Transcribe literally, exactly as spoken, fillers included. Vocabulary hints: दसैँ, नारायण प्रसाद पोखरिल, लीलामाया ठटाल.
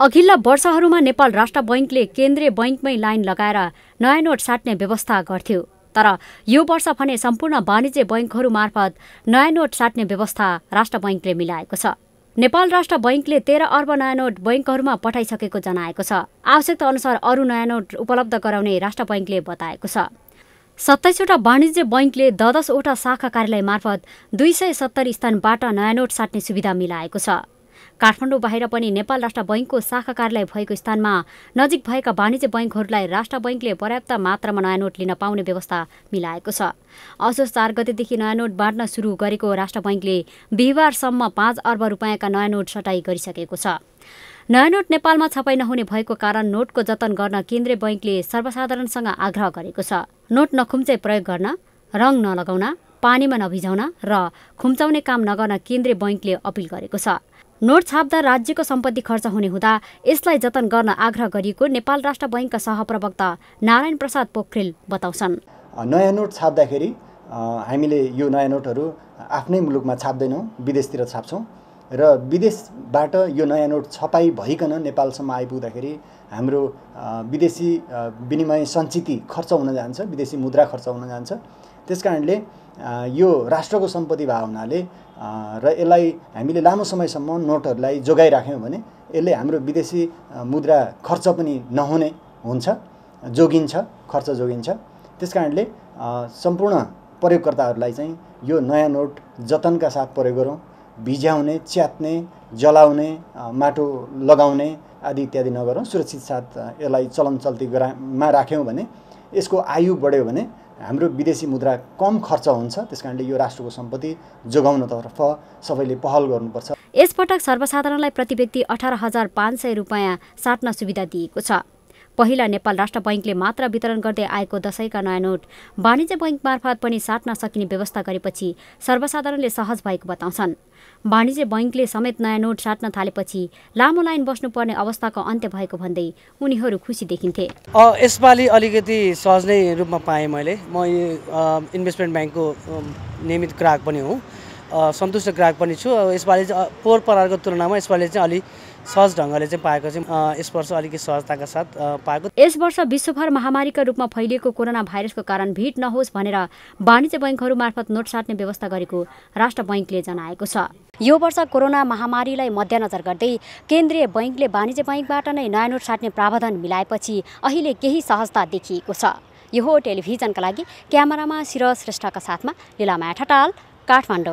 अघिल्ला वर्षहरूमा नेपाल राष्ट्र बैंकले केन्द्रीय बैंकमै लाइन लगाएर नयाँ नोट साट्ने व्यवस्था गर्थ्यो, तर यो वर्ष भने सम्पूर्ण वाणिज्य बैंकहरू मार्फत नयाँ नोट साट्ने व्यवस्था राष्ट्र बैंकले मिलाएको छ। नेपाल राष्ट्र बैंकले तेह्र अर्ब नयाँ नोट बैंकहरूमा पठाइसकेको जनाएको छ। आवश्यकता अनुसार अरू नयाँ नोट उपलब्ध गराउने राष्ट्र बैंकले बताएको छ। सत्ताइसवटा वाणिज्य बैंकले दसवटा शाखा कार्यालय मार्फत दुई सय सत्तरी स्थानबाट नयाँ नोट साट्ने सुविधा मिलाएको छ। काठमाडौँ बाहिर पनि नेपाल राष्ट्र बैंकको शाखा कार्यालय भएको स्थानमा नजिक भएका वाणिज्य बैंकहरूलाई राष्ट्र बैंकले पर्याप्त मात्रामा नयाँ नोट लिन पाउने व्यवस्था मिलाएको छ। असोज चार गतेदेखि नयाँ नोट बाँड्न सुरु गरेको राष्ट्र बैंकले बिहिबारसम्म पाँच अर्ब रुपियाँका नयाँ नोट छटाई गरिसकेको छ। नयाँ नोट नेपालमा छपाई नहुने भएको कारण नोटको जतन गर्न केन्द्रीय बैंकले सर्वसाधारणसँग आग्रह गरेको छ। नोट नखुम्चे प्रयोग गर्न, रङ नलगाउन, पानीमा नभिजाउन र खुम्चाउने काम नगर्न केन्द्रीय बैंकले अपील गरेको छ। नोट छाप्दा राज्यको सम्पत्ति खर्च हुने हुँदा यसलाई जतन गर्न आग्रह गरिएको नेपाल राष्ट्र बैंकका सहप्रवक्ता नारायण प्रसाद पोखरिल बताउँछन्। नयाँ नोट छाप्दाखेरि हामीले यो नयाँ नोटहरू आफ्नै मुलुकमा छाप्दैनौँ, विदेशतिर छाप्छौँ र विदेशबाट यो नयाँ नोट छपाई भइकन नेपालसम्म आइपुग्दाखेरि हाम्रो विदेशी विनिमय सञ्चिति खर्च हुन जान्छ, विदेशी मुद्रा खर्च हुन जान्छ। त्यसकारणले यो राष्ट्रको सम्पत्ति भए हुनाले र यसलाई हामीले लामो समयसम्म नोटहरूलाई जोगाई राख्यौँ भने यसले हाम्रो विदेशी मुद्रा खर्च पनि नहुने हुन्छ, जोगिन्छ, खर्च जोगिन्छ। त्यसकारणले सम्पूर्ण प्रयोगकर्ताहरूलाई चाहिँ यो नयाँ नोट जतनका साथ प्रयोग गरौँ। भिजाउने, च्यात्ने, जलाउने, माटो लगाउने आदि इत्यादि नगरौँ। सुरक्षित साथ यसलाई चलन चल्तीमा राख्यौँ भने, यसको आयु बढ्यो भने हाम्रो विदेशी मुद्रा कम खर्च हुन्छ। त्यसकारणले यो राष्ट्रको सम्पत्ति जोगाउनतर्फ सबैले पहल गर्नुपर्छ। यसपटक सर्वसाधारणलाई प्रति व्यक्ति अठार हजार पाँच सय रुपियाँ साट्न सुविधा दिएको छ। पहिला नेपाल राष्ट्र बैंकले मात्र वितरण गर्दै आएको दशैंका नयाँ नोट वाणिज्य बैंक मार्फत पनि साट्न सकिने व्यवस्था गरेपछि सर्वसाधारणले सहज भएको बताउँछन्। वाणिज्य बैंकले समेत नयाँ नोट साट्न थालेपछि लामो लाइन बस्नुपर्ने अवस्थाको अन्त्य भएको भन्दै उनीहरू खुसी देखिन्थे। यसपालि अलिकति सहज नै रूपमा पाएँ मैले। म इन्भेस्टमेन्ट ब्याङ्कको नियमित ग्राहक पनि हुँ, सन्तुष्ट ग्राहक पनि छु। यसपालि पोहोर परारको तुलनामा यसपालि चाहिँ अलि सहज ढङ्गले चाहिँ पाएको चाहिँ यस वर्ष अलिकति सहजताका साथ पाएको। यस वर्ष विश्वभर महामारीका रूपमा फैलिएको कोरोना भाइरसको कारण भिड नहोस् भनेर वाणिज्य बैंकहरू मार्फत नोट साट्ने व्यवस्था गरेको राष्ट्र बैंकले जनाएको छ। यो वर्ष कोरोना महामारीलाई मध्यनजर गर्दै केन्द्रीय बैंकले वाणिज्य बैंकबाट नै नयाँ नोट साट्ने प्रावधान मिलाएपछि अहिले केही सहजता देखिएको छ। यो हो टेलिभिजनका लागि क्यामेरामा शिर श्रेष्ठका साथमा लीलामाया ठटाल, काठमाडौँ।